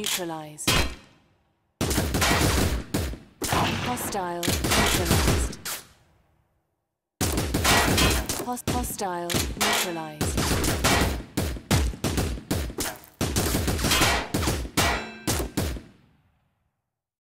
neutralized. Hostile neutralized. Hostile neutralized.